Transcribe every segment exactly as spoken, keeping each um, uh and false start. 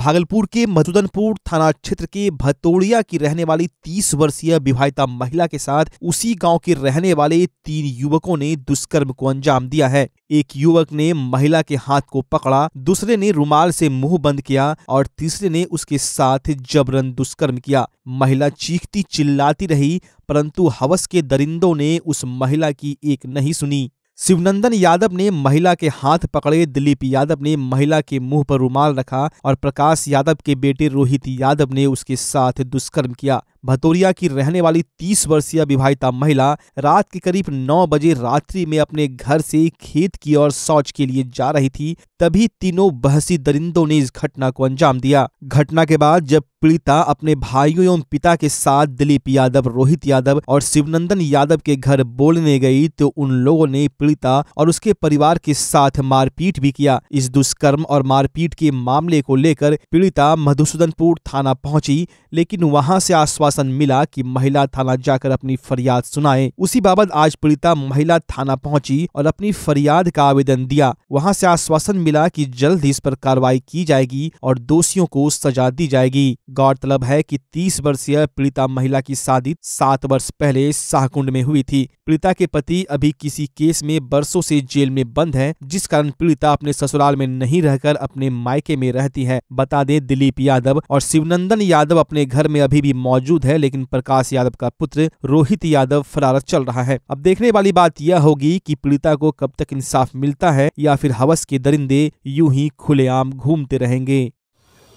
भागलपुर के मधुदनपुर थाना क्षेत्र के भतोड़िया की रहने वाली तीस वर्षीय विवाहिता महिला के साथ उसी गांव के रहने वाले तीन युवकों ने दुष्कर्म को अंजाम दिया है। एक युवक ने महिला के हाथ को पकड़ा, दूसरे ने रुमाल से मुंह बंद किया और तीसरे ने उसके साथ जबरन दुष्कर्म किया। महिला चीखती चिल्लाती रही, परंतु हवस के दरिंदों ने उस महिला की एक नहीं सुनी। शिवनंदन यादव ने महिला के हाथ पकड़े, दिलीप यादव ने महिला के मुंह पर रुमाल रखा और प्रकाश यादव के बेटे रोहित यादव ने उसके साथ दुष्कर्म किया। भतोरिया की रहने वाली तीस वर्षीय विवाहिता महिला रात के करीब नौ बजे रात्रि में अपने घर से खेत की ओर शौच के लिए जा रही थी, तभी तीनों बहसी दरिंदों ने इस घटना को अंजाम दिया। घटना के बाद जब पीड़िता अपने भाइयों एवं पिता के साथ दिलीप यादव, रोहित यादव और शिवनंदन यादव के घर बोलने गई तो उन लोगों ने पीड़िता और उसके परिवार के साथ मारपीट भी किया। इस दुष्कर्म और मारपीट के मामले को लेकर पीड़िता मधुसूदनपुर थाना पहुंची, लेकिन वहां से आश्वासन मिला कि महिला थाना जाकर अपनी फरियाद सुनाए। उसी बाबत आज पीड़िता महिला थाना पहुंची और अपनी फरियाद का आवेदन दिया। वहां से आश्वासन मिला कि जल्द इस पर कार्रवाई की जाएगी और दोषियों को सजा दी जाएगी। गौरतलब है कि तीस वर्षीय पीड़िता महिला की शादी सात वर्ष पहले शाहकुंड में हुई थी। पीड़िता के पति अभी किसी केस में बरसों से जेल में बंद है, जिस कारण पीड़िता अपने ससुराल में नहीं रहकर अपने मायके में रहती है। बता दें, दिलीप यादव और शिवनंदन यादव अपने घर में अभी भी मौजूद है, लेकिन प्रकाश यादव का पुत्र रोहित यादव फरार चल रहा है। अब देखने वाली बात यह होगी कि पीड़िता को कब तक इंसाफ मिलता है या फिर हवस के दरिंदे यूं ही खुलेआम घूमते रहेंगे।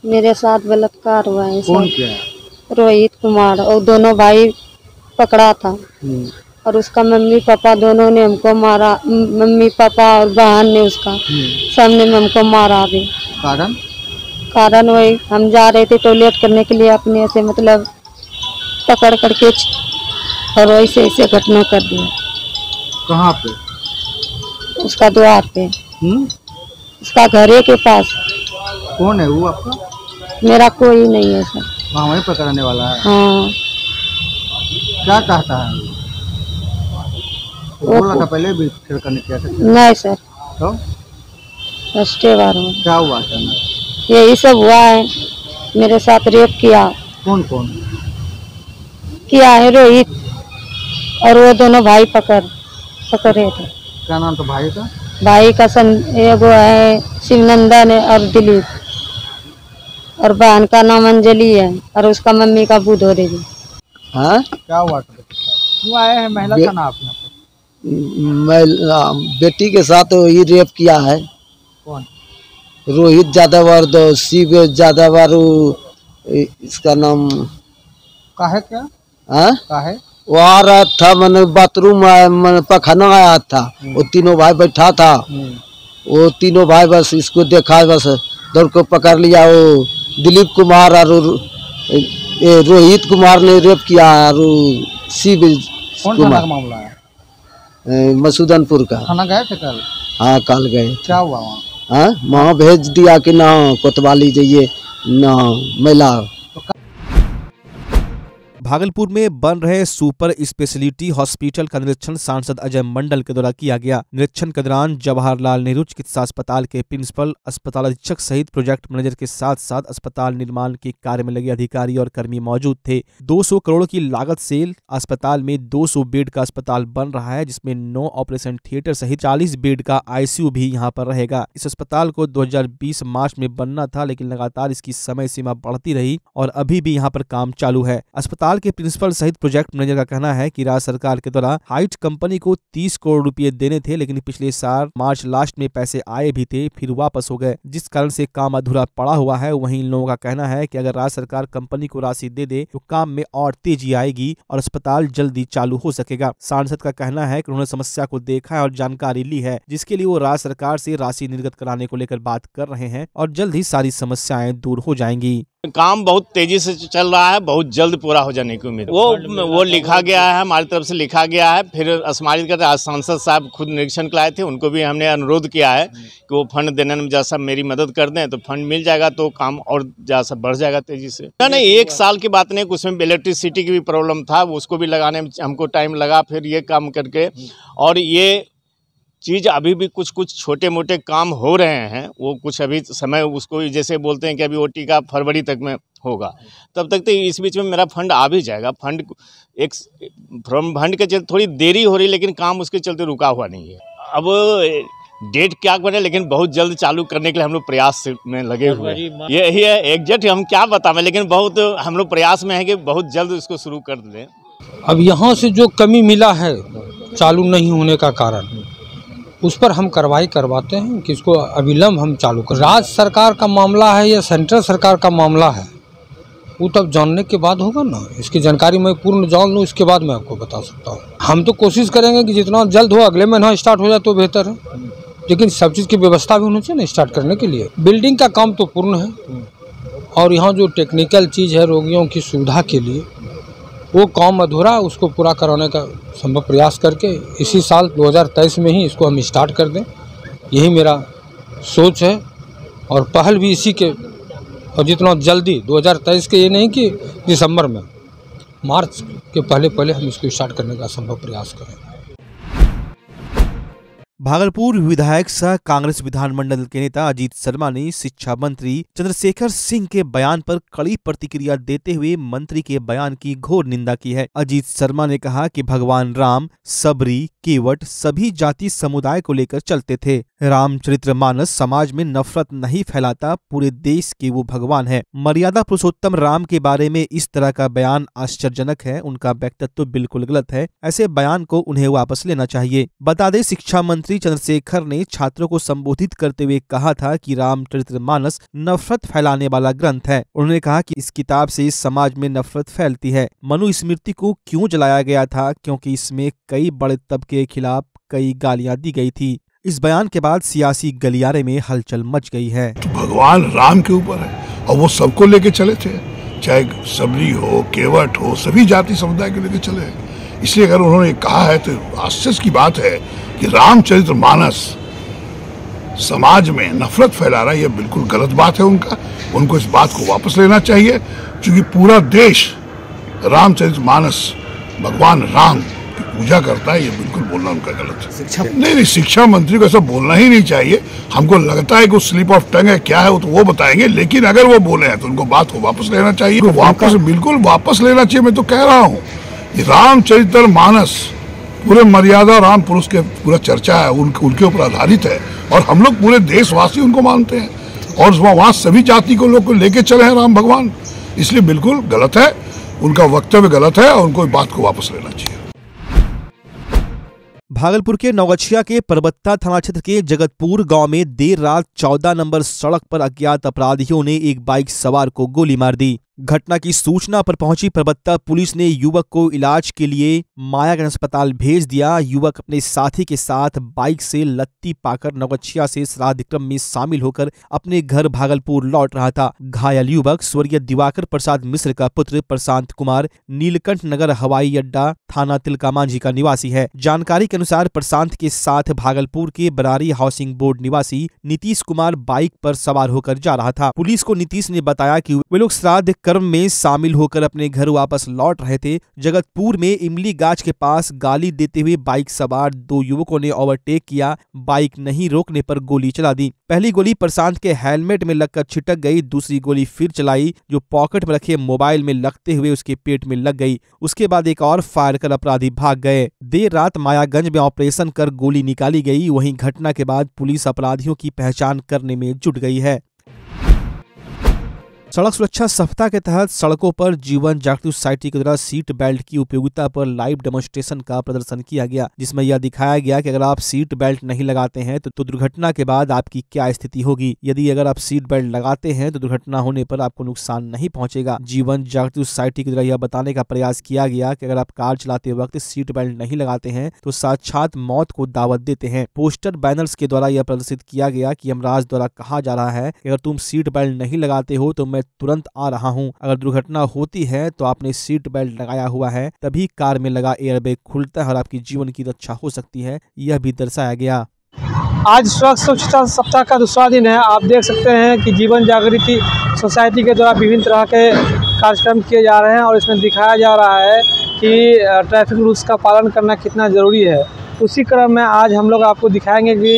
मेरे साथ बलात्कार हुआ है। कौन किया? रोहित कुमार। और दोनों भाई पकड़ा था और उसका मम्मी पापा दोनों ने हमको मारा। मम्मी पापा और बहन ने उसका सामने में हमको मारा भी। कारण कारण वही, हम जा रहे थे टॉयलेट करने के लिए, अपने ऐसे मतलब पकड़ करके और ऐसे ऐसे घटना कर दिया। कहाँ पे? उसका द्वार पे। हुँ? उसका घरे के पास। कौन है वो आपका? मेरा कोई नहीं है सर। वहाँ वही पकड़ने वाला है? हाँ। क्या कहता है वो? बोला था पहले भी करने क्या था? नहीं सर। तो फर्स्ट बार में क्या हुआ था? यही सब हुआ है, मेरे साथ रेप किया। कौन कौन किया है? रोहित और वो दोनों भाई पकड़ पकड़ रहे थे। क्या नाम था भाई का? भाई का वो है शिवनंदन और दिलीप, और बहन का नाम अंजलि है और उसका मम्मी का बुद्धो देवी। हाँ, क्या हुआ हुआ है? महिला का नाम महिला बेटी के साथ ये रेप किया है। कौन? रोहित यादव और दो शिव यादव और इसका नाम का है क्या? हाँ का है? वो आ रहा था, मैंने बाथरूम पखाना आया था, वो तीनों भाई बैठा था, वो तीनों भाई बस इसको देखा, बस दौड़ को पकड़ लिया। वो दिलीप कुमार और रोहित कुमार ने रेप किया और शिव कुमार। मामला है मसूदनपुर का। थाना गए थे कल? हाँ कल गए। क्या हुआ वहाँ? हाँ वहाँ भेज दिया कि ना कोतवाली जाइए ना महिला। भागलपुर में बन रहे सुपर स्पेशलिटी हॉस्पिटल का निरीक्षण सांसद अजय मंडल के द्वारा किया गया। निरीक्षण के दौरान जवाहरलाल नेहरू चिकित्सा अस्पताल के प्रिंसिपल, अस्पताल अधीक्षक सहित प्रोजेक्ट मैनेजर के साथ साथ अस्पताल निर्माण के कार्य में लगे अधिकारी और कर्मी मौजूद थे। दो सौ करोड़ की लागत से अस्पताल में दो सौ बेड का अस्पताल बन रहा है, जिसमें नौ ऑपरेशन थिएटर सहित चालीस बेड का आईसीयू भी यहाँ पर रहेगा। इस अस्पताल को दो हज़ार बीस मार्च में बनना था, लेकिन लगातार इसकी समय सीमा बढ़ती रही और अभी भी यहाँ पर काम चालू है। अस्पताल के प्रिंसिपल सहित प्रोजेक्ट मैनेजर का कहना है कि राज्य सरकार के द्वारा हाइट कंपनी को तीस करोड़ रुपए देने थे, लेकिन पिछले साल मार्च लास्ट में पैसे आए भी थे, फिर वापस हो गए, जिस कारण से काम अधूरा पड़ा हुआ है। वहीं इन लोगों का कहना है कि अगर राज्य सरकार कंपनी को राशि दे दे तो काम में और तेजी आएगी और अस्पताल जल्दी चालू हो सकेगा। सांसद का कहना है कि उन्होंने समस्या को देखा है और जानकारी ली है, जिसके लिए वो राज्य सरकार से राशि निर्गत कराने को लेकर बात कर रहे हैं और जल्द ही सारी समस्याएं दूर हो जाएंगी। काम बहुत तेजी से चल रहा है, बहुत जल्द पूरा हो जाने की उम्मीद। वो वो लिखा गया है, हमारी तरफ से लिखा गया है। फिर अस्मारित करते आज सांसद साहब खुद निरीक्षण कराए थे, उनको भी हमने अनुरोध किया है कि वो फंड देने में जैसा मेरी मदद कर दें तो फंड मिल जाएगा, तो काम और जैसा बढ़ जाएगा तेजी से। नहीं नहीं, एक साल की बात नहीं, उसमें इलेक्ट्रिसिटी की भी प्रॉब्लम था, उसको भी लगाने में हमको टाइम लगा। फिर ये काम करके और ये चीज़ अभी भी कुछ कुछ छोटे मोटे काम हो रहे हैं, वो कुछ अभी समय उसको जैसे बोलते हैं कि अभी वो टीका फरवरी तक में होगा, तब तक तो इस बीच में मेरा फंड आ भी जाएगा। फंड एक फ्रॉम फंड के चलते थोड़ी देरी हो रही, लेकिन काम उसके चलते रुका हुआ नहीं है। अब डेट क्या बने, लेकिन बहुत जल्द चालू करने के लिए हम लोग प्रयास में लगे हुए हैं। यही है एग्जैक्ट हम क्या बताएं, लेकिन बहुत हम लोग प्रयास में है कि बहुत जल्द इसको शुरू कर दें। अब यहाँ से जो कमी मिला है चालू नहीं होने का कारण, उस पर हम कार्रवाई करवाते हैं कि इसको अविलंब हम चालू कर। राज्य सरकार का मामला है या सेंट्रल सरकार का मामला है, वो तब जानने के बाद होगा ना। इसकी जानकारी मैं पूर्ण जान लूँ, इसके बाद मैं आपको बता सकता हूँ। हम तो कोशिश करेंगे कि जितना जल्द हो, अगले महीना स्टार्ट हो जाए तो बेहतर है, लेकिन सब चीज़ की व्यवस्था भी होनी चाहिए ना स्टार्ट करने के लिए। बिल्डिंग का काम तो पूर्ण है, और यहाँ जो टेक्निकल चीज़ है रोगियों की सुविधा के लिए, वो काम अधूरा, उसको पूरा कराने का संभव प्रयास करके इसी साल दो हज़ार तेईस में ही इसको हम स्टार्ट कर दें, यही मेरा सोच है और पहल भी इसी के। और जितना जल्दी दो हज़ार तेईस के, ये नहीं कि दिसंबर में, मार्च के पहले पहले हम इसको स्टार्ट करने का संभव प्रयास करें। भागलपुर विधायक सह कांग्रेस विधानमंडल के नेता अजीत शर्मा ने शिक्षा मंत्री चंद्रशेखर सिंह के बयान पर कड़ी प्रतिक्रिया देते हुए मंत्री के बयान की घोर निंदा की है। अजीत शर्मा ने कहा कि भगवान राम सबरी केवट सभी जाति समुदाय को लेकर चलते थे। रामचरितमानस समाज में नफरत नहीं फैलाता, पूरे देश के वो भगवान है। मर्यादा पुरुषोत्तम राम के बारे में इस तरह का बयान आश्चर्यजनक है, उनका व्यक्तित्व बिल्कुल गलत है, ऐसे बयान को उन्हें वापस लेना चाहिए। बता दे शिक्षा मंत्री चंद्रशेखर ने छात्रों को संबोधित करते हुए कहा था कि रामचरितमानस नफरत फैलाने वाला ग्रंथ है। उन्होंने कहा कि इस किताब से इस समाज में नफरत फैलती है। मनुस्मृति को क्यों जलाया गया था, क्योंकि इसमें कई बड़े तबके के खिलाफ कई गालियां दी गई थी। इस बयान के बाद सियासी गलियारे में हलचल मच गई है। तो भगवान राम के ऊपर है और वो सबको लेके चले थे, चाहे सबरी हो केवट हो, सभी जाति समुदाय को लेके चले। इसलिए अगर उन्होंने कहा है तो आश्चर्य की बात है कि रामचरितमानस समाज में नफरत फैला रहा है, यह बिल्कुल गलत बात है। उनका उनको इस बात को वापस लेना चाहिए, क्योंकि पूरा देश रामचरितमानस भगवान राम की पूजा करता है। ये बिल्कुल बोलना उनका गलत है। नहीं नहीं, शिक्षा मंत्री को ऐसा बोलना ही नहीं चाहिए। हमको लगता है कि स्लिप ऑफ टंग है, क्या है वो तो वो बताएंगे, लेकिन अगर वो बोले हैं तो उनको बात को वापस लेना चाहिए। तो वापस बिल्कुल वापस लेना चाहिए। मैं तो कह रहा हूँ रामचरितमानस पूरे मर्यादा राम पुरुष के पूरा चर्चा है, उन, उनके ऊपर आधारित है, और हम लोग पूरे देशवासी उनको मानते हैं, और वहाँ सभी जाति को लोग लेके चले हैं राम भगवान। इसलिए बिल्कुल गलत है, उनका वक्तव्य गलत है, और उनको बात को वापस लेना चाहिए। भागलपुर के नौगछिया के परबत्ता थाना क्षेत्र के जगतपुर गांव में देर रात चौदह नंबर सड़क पर अज्ञात अपराधियों ने एक बाइक सवार को गोली मार दी। घटना की सूचना पर पहुंची परबत्ता पुलिस ने युवक को इलाज के लिए मायागंज अस्पताल भेज दिया। युवक अपने साथी के साथ बाइक से लत्ती पाकर नौगछिया से श्राद्धक्रम में शामिल होकर अपने घर भागलपुर लौट रहा था। घायल युवक स्वर्गीय दिवाकर प्रसाद मिश्र का पुत्र प्रशांत कुमार नीलकंठ नगर हवाई अड्डा थाना तिलका मांझी का निवासी है। जानकारी के अनुसार प्रशांत के साथ भागलपुर के बरारी हाउसिंग बोर्ड निवासी नीतीश कुमार बाइक पर सवार होकर जा रहा था। पुलिस को नीतीश ने बताया कि वे लोग श्राद्ध कर्म में शामिल होकर अपने घर वापस लौट रहे थे। जगतपुर में इमली गाछ के पास गाली देते हुए बाइक सवार दो युवकों ने ओवरटेक किया, बाइक नहीं रोकने पर गोली चला दी। पहली गोली प्रशांत के हेलमेट में लगकर छिटक गई, दूसरी गोली फिर चलाई जो पॉकेट में रखे मोबाइल में लगते हुए उसके पेट में लग गई। उसके बाद एक और फायर कर अपराधी भाग गए। देर रात मायागंज में ऑपरेशन कर गोली निकाली गई। वहीं घटना के बाद पुलिस अपराधियों की पहचान करने में जुट गई है। सड़क सुरक्षा सप्ताह के तहत सड़कों पर जीवन जागृति सोसाइटी के द्वारा सीट बेल्ट की उपयोगिता पर लाइव डेमोन्स्ट्रेशन का प्रदर्शन किया गया, जिसमें यह दिखाया गया कि अगर आप सीट बेल्ट नहीं लगाते हैं तो दुर्घटना के बाद आपकी क्या स्थिति होगी, यदि अगर आप सीट बेल्ट लगाते हैं तो दुर्घटना होने पर आपको नुकसान नहीं पहुंचेगा। जीवन जागृति सोसाइटी के द्वारा यह बताने का प्रयास किया गया कि अगर आप कार चलाते वक्त सीट बेल्ट नहीं लगाते हैं तो साक्षात मौत को दावत देते हैं। पोस्टर बैनर्स के द्वारा यह प्रदर्शित किया गया कि यमराज द्वारा कहा जा रहा है कि अगर तुम सीट बेल्ट नहीं लगाते हो तो मैं तुरंत आ रहा हूं। अगर दुर्घटना होती है तो आपने सीट बेल्ट लगाया हुआ है, तभी कार में लगा एयरबैग खुलता है और आपकी जीवन की रक्षा हो सकती है, यह भी दर्शाया गया। आज सड़क स्वच्छता सप्ताह का दूसरा दिन है। आप देख सकते हैं कि जीवन जागृति सोसाइटी के द्वारा विभिन्न तरह के कार्यक्रम किए जा रहे हैं और इसमें दिखाया जा रहा है कि ट्रैफिक रूल्स का पालन करना कितना जरूरी है। उसी क्रम में आज हम लोग आपको दिखाएंगे कि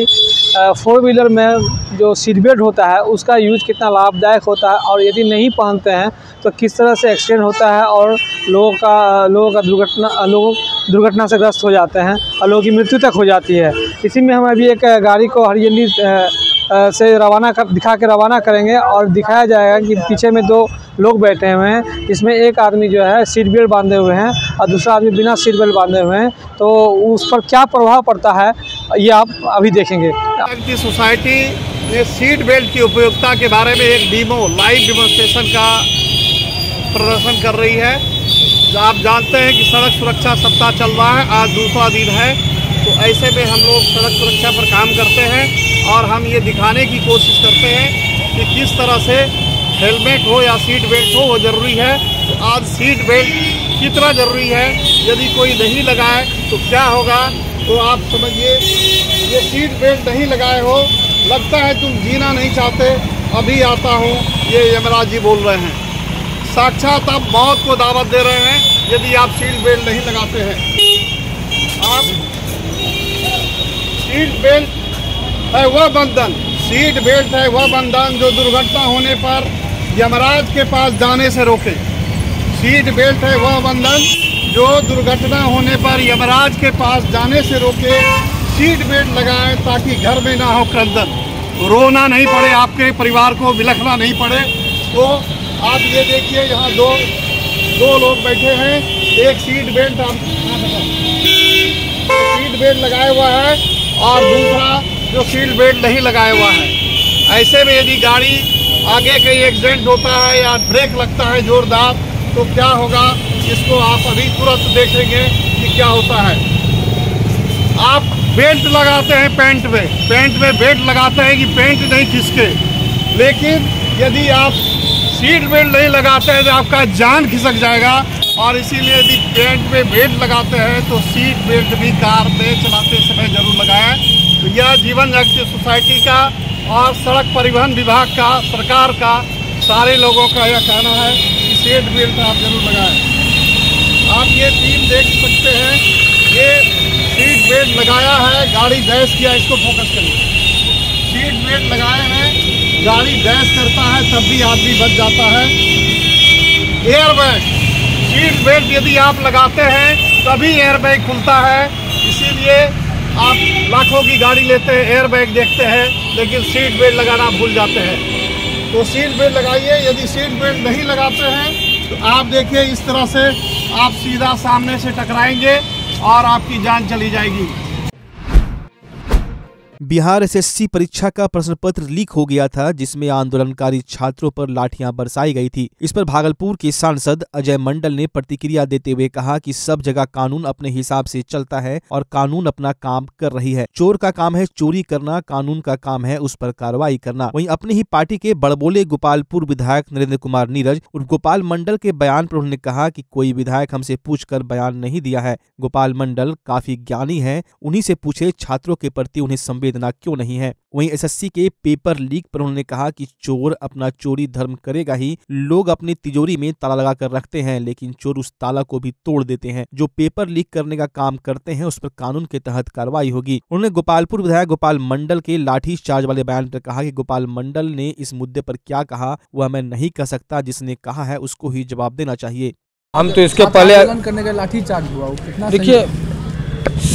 फोर व्हीलर में जो सीट बेल्ट होता है उसका यूज कितना लाभदायक होता है और यदि नहीं पहनते हैं तो किस तरह से एक्सीडेंट होता है और लोगों का लोगों का दुर्घटना लोग दुर्घटना से ग्रस्त हो जाते हैं और लोगों की मृत्यु तक हो जाती है। इसी में हम अभी एक गाड़ी को हरियली से रवाना कर दिखा के रवाना करेंगे और दिखाया जाएगा कि पीछे में दो लोग बैठे हुए हैं, इसमें एक आदमी जो है सीट बेल्ट बांधे हुए हैं और दूसरा आदमी बिना सीट बेल्ट बांधे हुए हैं, तो उस पर क्या प्रभाव पड़ता है ये आप अभी देखेंगे। की सोसाइटी ने सीट बेल्ट की उपयोगिता के बारे में एक डीमो लाइव डेमोंस्ट्रेशन का प्रदर्शन कर रही है। आप जानते हैं कि सड़क सुरक्षा सप्ताह चल रहा है, आज दूसरा दिन है, तो ऐसे में हम लोग सड़क सुरक्षा पर काम करते हैं और हम ये दिखाने की कोशिश करते हैं कि किस तरह से हेलमेट हो या सीट बेल्ट हो वो ज़रूरी है। तो आज सीट बेल्ट कितना ज़रूरी है, यदि कोई नहीं लगाए तो क्या होगा, तो आप समझिए। ये सीट बेल्ट नहीं लगाए हो, लगता है तुम जीना नहीं चाहते, अभी आता हूँ, ये यमराज जी बोल रहे हैं, साक्षात आप मौत को दावत दे रहे हैं यदि आप सीट बेल्ट नहीं लगाते हैं। आप सीट बेल्ट है वह बंधन, सीट बेल्ट है वह बंधन जो दुर्घटना होने पर यमराज के पास जाने से रोके। सीट बेल्ट है वह बंधन जो दुर्घटना होने पर यमराज के पास जाने से रोके। सीट बेल्ट लगाएं ताकि घर में ना हो क्रंदन, रोना नहीं पड़े, आपके परिवार को बिलखना नहीं पड़े। तो आप ये देखिए यहाँ दो दो लोग बैठे हैं, एक सीट बेल्ट सीट बेल्ट लगाया हुआ है और दूसरा जो सीट बेल्ट नहीं लगाया हुआ है। ऐसे में यदि गाड़ी आगे कहीं एक्सीडेंट होता है या ब्रेक लगता है जोरदार तो क्या होगा, इसको आप अभी तुरंत देखेंगे कि क्या होता है। आप बेल्ट लगाते हैं पैंट में, पैंट में बेल्ट लगाते हैं कि पैंट नहीं खिसके, लेकिन यदि आप सीट बेल्ट नहीं लगाते हैं तो आपका जान खिसक जाएगा। और इसीलिए यदि पैंट में बेल्ट लगाते हैं तो सीट बेल्ट भी कार में चलाते समय जरूर लगाएं। यह जीवन जागृति सोसाइटी का और सड़क परिवहन विभाग का, सरकार का, सारे लोगों का यह कहना है कि सीट बेल्ट आप जरूर लगाएं। आप ये टीम देख सकते हैं, ये सीट बेल्ट लगाया है, गाड़ी डैश किया, इसको फोकस करिए। सीट बेल्ट लगाए हैं, गाड़ी डैश करता है तब भी आदमी बच जाता है। एयरबैग, सीट बेल्ट यदि आप लगाते हैं तभी एयरबैग खुलता है, इसीलिए आप लाखों की गाड़ी लेते हैं, एयरबैग देखते हैं, लेकिन सीट बेल्ट लगाना भूल जाते हैं। तो सीट बेल्ट लगाइए, यदि सीट बेल्ट नहीं लगाते हैं तो आप देखिए इस तरह से आप सीधा सामने से टकराएंगे और आपकी जान चली जाएगी। बिहार एस एस सी परीक्षा का प्रश्न पत्र लीक हो गया था, जिसमें आंदोलनकारी छात्रों पर लाठियां बरसाई गई थी। इस पर भागलपुर के सांसद अजय मंडल ने प्रतिक्रिया देते हुए कहा कि सब जगह कानून अपने हिसाब से चलता है और कानून अपना काम कर रही है। चोर का काम है चोरी करना, कानून का काम है उस पर कार्रवाई करना। वहीं अपनी ही पार्टी के बड़बोले गोपालपुर विधायक नरेंद्र कुमार नीरज और गोपाल मंडल के बयान पर उन्होंने कहा कि कोई विधायक हमसे पूछकर बयान नहीं दिया है। गोपाल मंडल काफी ज्ञानी है, उन्हीं से पूछे छात्रों के प्रति उन्हें संवेदना क्यों नहीं है। वहीं एस एस सी के पेपर लीक पर उन्होंने कहा कि चोर अपना चोरी धर्म करेगा ही, लोग अपनी तिजोरी में ताला लगा कर रखते हैं लेकिन चोर उस ताला को भी तोड़ देते हैं। जो पेपर लीक करने का काम करते हैं उस पर कानून के तहत कार्रवाई होगी। उन्होंने गोपालपुर विधायक गोपाल मंडल के लाठीचार्ज वाले बयान पर कहा कि गोपाल मंडल ने इस मुद्दे पर क्या कहा वह मैं नहीं कह सकता, जिसने कहा है उसको ही जवाब देना चाहिए। हम तो इसके पहले लाठीचार्ज हुआ, देखिए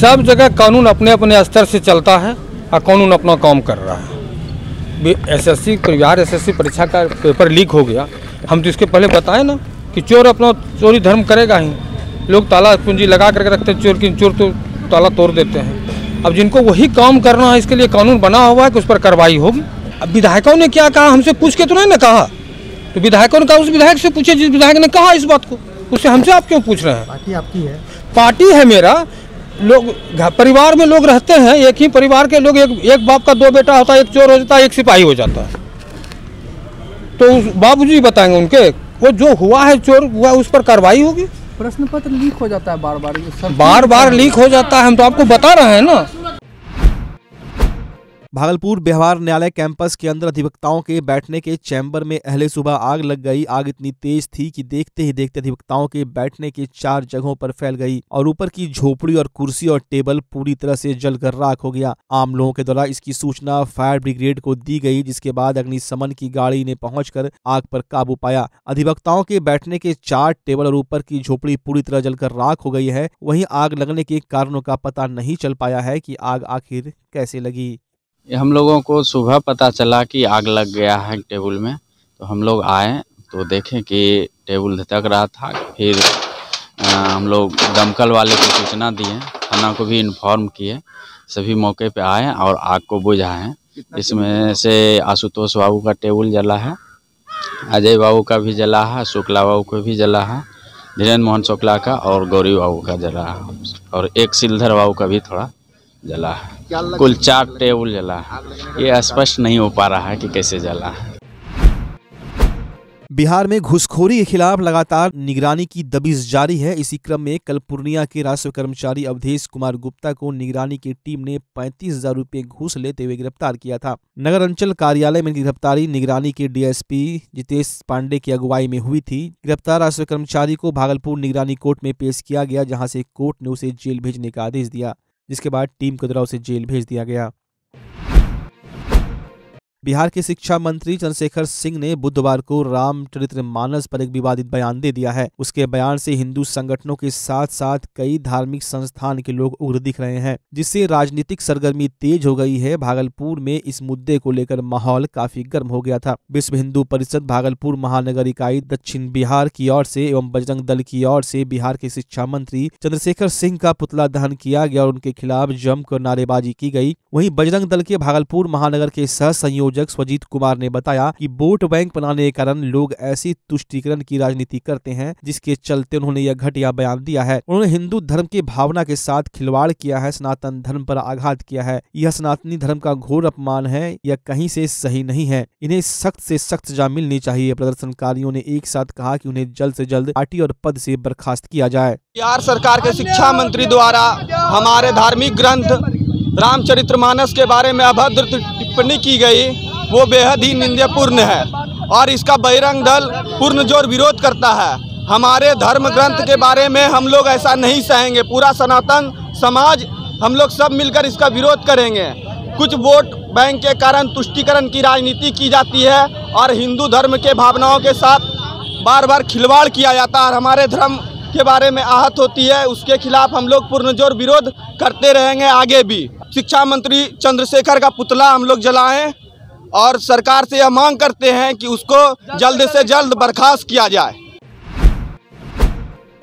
सब जगह कानून अपने अपने स्तर से चलता है और कानून अपना काम कर रहा है। S S C Bihar S S C परीक्षा का पेपर लीक हो गया, हम तो इसके पहले बताए ना कि चोर अपना चोरी धर्म करेगा ही, लोग ताला पूंजी लगा करके रखते हैं चोर की, चोर तो ताला तोड़ देते हैं। अब जिनको वही काम करना है इसके लिए कानून बना हुआ है कि उस पर कार्रवाई होगी। अब विधायकों ने क्या कहा हमसे पूछ के तो नहीं ना कहा, तो विधायकों ने कहा उस विधायक से पूछे जिस विधायक ने कहा इस बात को, उससे हमसे आप क्यों पूछ रहे हैं। पार्टी आपकी है, पार्टी है मेरा, लोग परिवार में लोग रहते हैं, एक ही परिवार के लोग, एक एक बाप का दो बेटा होता है, एक चोर हो जाता है, एक सिपाही हो जाता है। तो बाबूजी बताएंगे उनके, वो जो हुआ है चोर हुआ उस पर कार्रवाई होगी। प्रश्न पत्र लीक हो जाता है बार बार, बार बार लीक हो जाता है, हम तो आपको बता रहे हैं ना। भागलपुर व्यवहार न्यायालय कैंपस के अंदर अधिवक्ताओं के बैठने के चैम्बर में अहले सुबह आग लग गई। आग इतनी तेज थी कि देखते ही देखते अधिवक्ताओं के बैठने के चार जगहों पर फैल गई और ऊपर की झोपड़ी और कुर्सी और टेबल पूरी तरह से जलकर राख हो गया। आम लोगों के द्वारा इसकी सूचना फायर ब्रिगेड को दी गई, जिसके बाद अग्निशमन की गाड़ी ने पहुंचकर आग पर काबू पाया। अधिवक्ताओं के बैठने के चार टेबल और ऊपर की झोपड़ी पूरी तरह जलकर राख हो गई है। वहीं आग लगने के कारणों का पता नहीं चल पाया है कि आग आखिर कैसे लगी। हम लोगों को सुबह पता चला कि आग लग गया है टेबल में, तो हम लोग आए तो देखे कि टेबल धधक रहा था। फिर आ, हम लोग दमकल वाले को सूचना दिए, थाना को भी इन्फॉर्म किए, सभी मौके पे आए और आग को बुझाएं। इसमें से आशुतोष बाबू का टेबल जला है, अजय बाबू का भी जला है, शुक्ला बाबू को भी जला है, धीरेन्द्र मोहन शुक्ला का और गौरी बाबू का जला है और एक सिलधर बाबू का भी थोड़ा जला है। कुल चार टेबल जला है। ये स्पष्ट नहीं हो पा रहा है कि कैसे जला है। बिहार में घुसखोरी के खिलाफ लगातार निगरानी की दबिश जारी है। इसी क्रम में कल पूर्णिया के राजस्व कर्मचारी अवधेश कुमार गुप्ता को निगरानी की टीम ने पैंतीस हजार रूपए घूस लेते हुए गिरफ्तार किया था। नगर अंचल कार्यालय में गिरफ्तारी निगरानी के डीएसपी जितेश पांडे की अगुवाई में हुई थी। गिरफ्तार राजस्व कर्मचारी को भागलपुर निगरानी कोर्ट में पेश किया गया, जहाँ से कोर्ट ने उसे जेल भेजने का आदेश दिया, जिसके बाद टीम के द्वारा उसे जेल भेज दिया गया। बिहार के शिक्षा मंत्री चंद्रशेखर सिंह ने बुधवार को रामचरितमानस पर एक विवादित बयान दे दिया है। उसके बयान से हिंदू संगठनों के साथ साथ कई धार्मिक संस्थान के लोग उग्र दिख रहे हैं, जिससे राजनीतिक सरगर्मी तेज हो गई है। भागलपुर में इस मुद्दे को लेकर माहौल काफी गर्म हो गया था। विश्व हिंदू परिषद भागलपुर महानगर इकाई दक्षिण बिहार की ओर से एवं बजरंग दल की ओर से बिहार के शिक्षा मंत्री चंद्रशेखर सिंह का पुतला दहन किया गया और उनके खिलाफ जमकर नारेबाजी की गयी। वहीं बजरंग दल के भागलपुर महानगर के सह संयोजक स्वजीत कुमार ने बताया कि वोट बैंक बनाने के कारण लोग ऐसी तुष्टीकरण की राजनीति करते हैं, जिसके चलते उन्होंने यह घटिया बयान दिया है। उन्होंने हिंदू धर्म की भावना के साथ खिलवाड़ किया है, सनातन धर्म पर आघात किया है। यह सनातनी धर्म का घोर अपमान है, यह कहीं से सही नहीं है। इन्हें सख्त से सख्त सजा मिलनी चाहिए। प्रदर्शनकारियों ने एक साथ कहा कि उन्हें जल्द से जल्द पार्टी और पद से बर्खास्त किया जाए। बिहार सरकार के शिक्षा मंत्री द्वारा हमारे धार्मिक ग्रंथ रामचरितमानस के बारे में अभद्र टिप्पणी की गई, वो बेहद ही निंदपूर्ण है और इसका बजरंग दल पूर्णजोर विरोध करता है। हमारे धर्म ग्रंथ के बारे में हम लोग ऐसा नहीं सहेंगे। पूरा सनातन समाज हम लोग सब मिलकर इसका विरोध करेंगे। कुछ वोट बैंक के कारण तुष्टीकरण की राजनीति की जाती है और हिंदू धर्म के भावनाओं के साथ बार बार खिलवाड़ किया जाता है और हमारे धर्म के बारे में आहत होती है। उसके खिलाफ हम लोग पूर्णजोर विरोध करते रहेंगे आगे भी। शिक्षा मंत्री चंद्रशेखर का पुतला हम लोग जलाएं और सरकार से यह मांग करते हैं कि उसको जल्द से जल्द बर्खास्त किया जाए।